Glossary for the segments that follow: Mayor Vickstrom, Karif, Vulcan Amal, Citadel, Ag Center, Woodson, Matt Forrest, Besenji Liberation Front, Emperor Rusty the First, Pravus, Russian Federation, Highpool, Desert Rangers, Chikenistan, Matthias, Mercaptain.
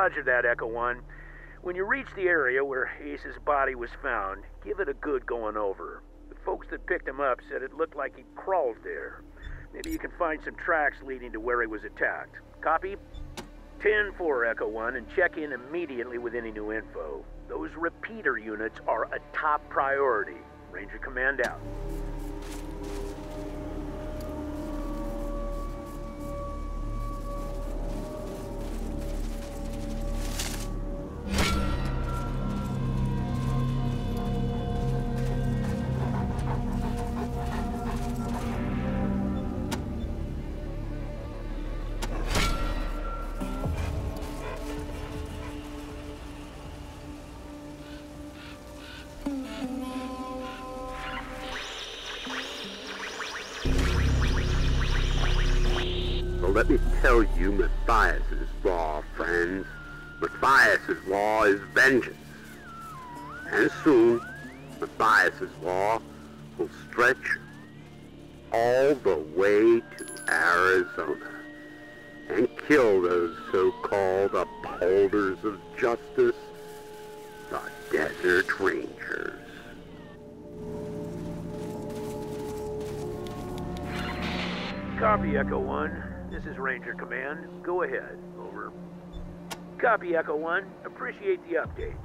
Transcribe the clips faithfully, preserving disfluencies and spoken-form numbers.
Roger that, Echo one. When you reach the area where Ace's body was found, give it a good going over. The folks that picked him up said it looked like he crawled there. Maybe you can find some tracks leading to where he was attacked. Copy? ten four, Echo one, and check in immediately with any new info. Those repeater units are a top priority. Ranger Command out. Let me tell you Matthias's law, friends. Matthias's law is vengeance. And soon, Matthias's law will stretch all the way to Arizona and kill those so-called upholders of justice, the Desert Rangers. Copy, Echo one. This is Ranger Command. Go ahead. Over. Copy, Echo one. Appreciate the update.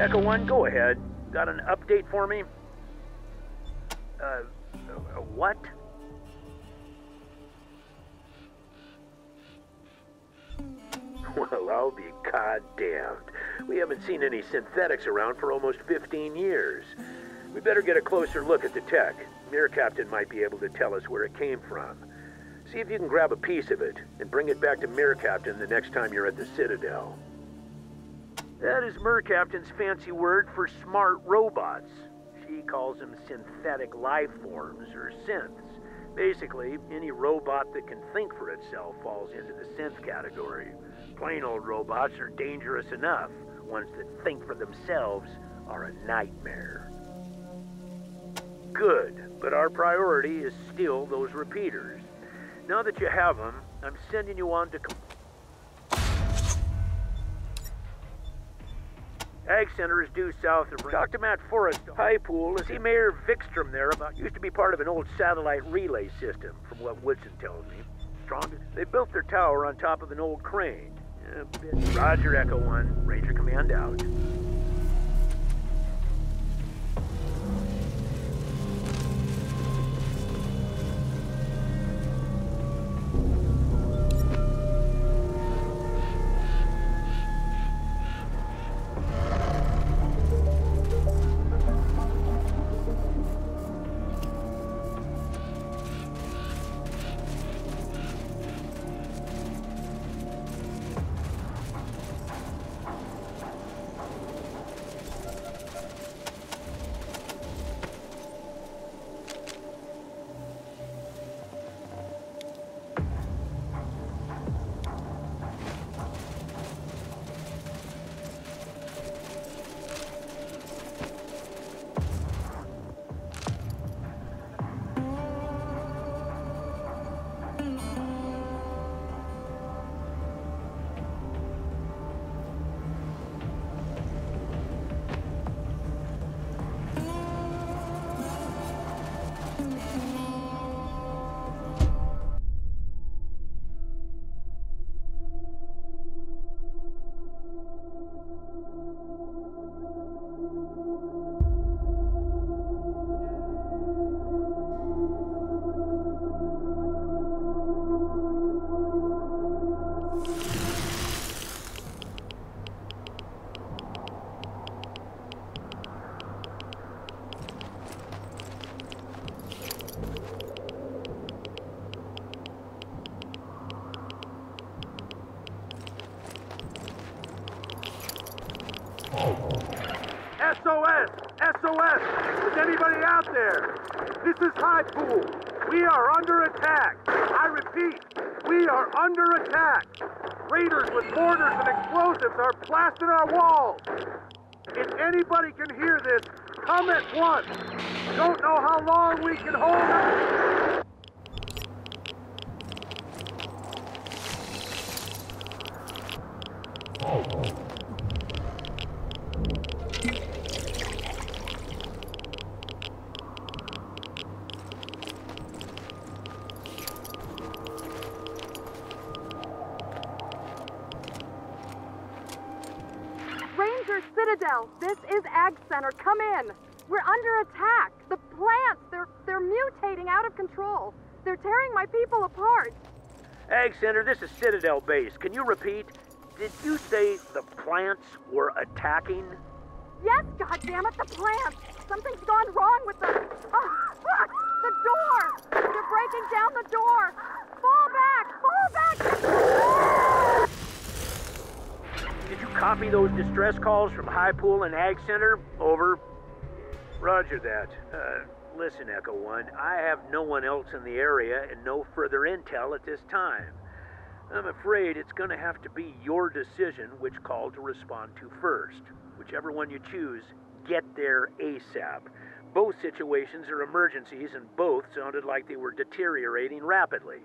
Echo one, go ahead. Got an update for me? Uh, what? Well, I'll be goddamned. We haven't seen any synthetics around for almost fifteen years. We better get a closer look at the tech. Mercaptain might be able to tell us where it came from. See if you can grab a piece of it and bring it back to Mercaptain the next time you're at the Citadel. That is Mercaptain's fancy word for smart robots. She calls them synthetic life forms, or synths. Basically, any robot that can think for itself falls into the synth category. Plain old robots are dangerous enough. Ones that think for themselves are a nightmare. Good, but our priority is still those repeaters. Now that you have them, I'm sending you on to... Ag Center is due south of... Talk to Matt Forrest, Highpool, and see Mayor Vickstrom there about... Used to be part of an old satellite relay system, from what Woodson tells me. Strongest. They built their tower on top of an old crane. Uh, Roger, Echo one. Ranger Command out. S O S! S O S! Is anybody out there? This is Highpool. We are under attack. I repeat, we are under attack. Raiders with mortars and explosives are blasting our walls. If anybody can hear this, come at once. Don't know how long we can hold out. Citadel, this is Ag Center. Come in. We're under attack. The plants, they're, they're mutating out of control. They're tearing my people apart. Ag Center, this is Citadel Base. Can you repeat? Did you say the plants were attacking? Yes, goddammit, the plants. Something's gone wrong with them. Oh, look, the door. They're breaking down the door. Fall back, fall back. Did you copy those distress calls from Highpool and Ag Center? Over. Roger that. Uh, listen, Echo one, I have no one else in the area and no further intel at this time. I'm afraid it's going to have to be your decision which call to respond to first. Whichever one you choose, get there ASAP. Both situations are emergencies and both sounded like they were deteriorating rapidly.